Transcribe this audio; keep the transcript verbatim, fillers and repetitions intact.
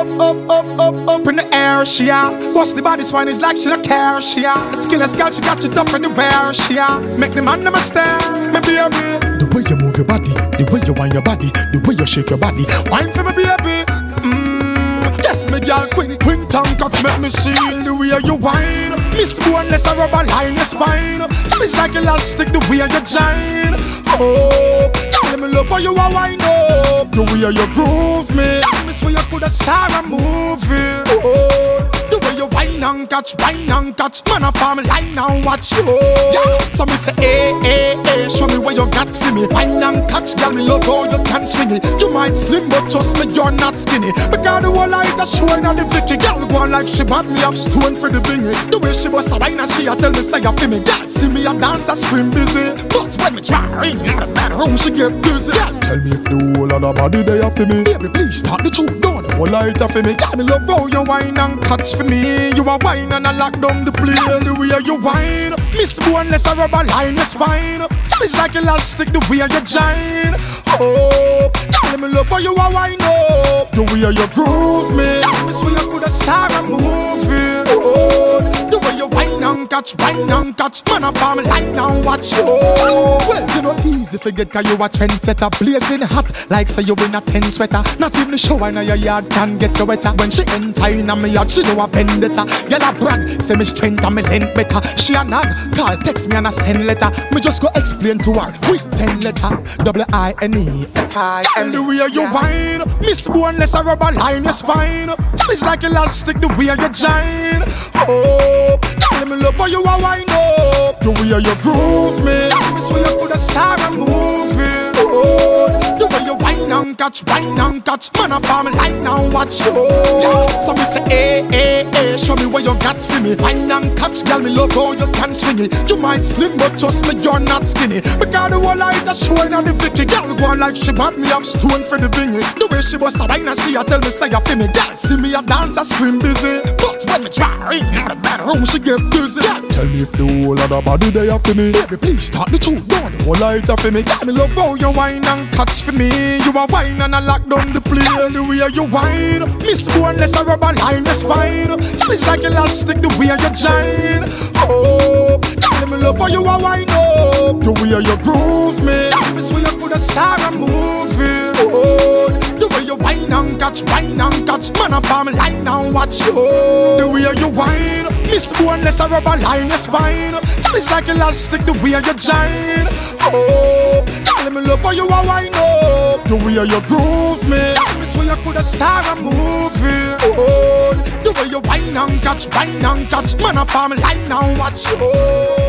up, up, up, up, up in the air, she ya. Watch the body swine, it's like she don't care, she ya. The skilless girl, she got it up in the air, she ya. Make the man never stare, me baby. The way you move your body, the way you wind your body, the way you shake your body, wine for me baby. Mmm, yes me girl, queen, queen tongue touch, make me see the way you wine. Miss boneless a rubber line, it's fine. That is like elastic, the way you join. Oh, let me love how you are wind up, the way you groove me. Miss where you could a star a movie. Oh, the way you wine and catch, wine and catch, man a family line and watch you. Yeah. So me say, hey, hey, hey, show me where you got for me. Wine and catch, girl, me love how you can swing it. You might slim, but trust me, you're not skinny. Because the whole life that's showing on the Vicky, girl go on like she bought me up stone for the bingy. The way she was a wine and she a tell me say you feel me. Girl, see me a dance, I scream busy, but when me try ring out of bedroom, she get busy. Girl, tell me if the whole of the body they are for me. Baby, please talk the truth, don't the whole life for me. Girl, me love how you wine and catch for me. You a wine and I lock down the play. The way you wine, Miss boneless a rubber line, it's fine. That is like elastic, the way you join. Oh, let me love how you a wine up, the way you groove me. Miss where you could a star a movie. Oh, the way you wine and catch, wine and catch, man a family line and watch you. Well, you know easy forget 'cause you a trendsetter, blazing hot like say you in a ten sweater. Not even the shower in your yard can get you wetter. When she enter in my yard, she know a bend. Girl a brag, say me strength and me length better. She a nag, call, text me and a send letter. Me just go explain to her with ten letter. W I N E F I. Girl, the way you wine, Miss boneless a rubber line, your spine. Girl, it's like elastic, the way you join. Oh, girl, me love how you a wine up, the way you groove me. Miss where you could a star a movie. Oh, wine and catch, wine and catch, man a family line and watch you. Yeah. So me say, hey, hey, hey, show me where you got for me. Wine and catch, girl, me love how you can swing it. You might slim, but trust me, you're not skinny. Because the whole life that's showing on the Vicky. Girl go on like she bought me up stone for the bingy. The way she was a wine and she a tell me say you feel me. Girl, see me a dance, I scream busy, but when me try ring out of bedroom, she get dizzy. Girl, tell me if the whole of the body they have for me. Baby, please talk the truth, don't the whole life that for me. Girl, me love how you wine and catch for me. You a wine and I lock down the play. The way you wine, Miss boneless a rubber line, your spine. Girl, it's like elastic, the way you join. Oh, girl, me love how you a wine up, the way you groove me. Miss where you could a star a movie. Oh, the way you wine and catch, wine and catch, man a family line and watch you. The way you wine, Miss boneless a rubber line, your spine. Girl, it's like elastic, the way you join. Oh, girl, me love how you a wine up, the way you groove me. Miss where you could a star a movie. Oh, the way you wine and catch, wine and catch, man a family line and watch you.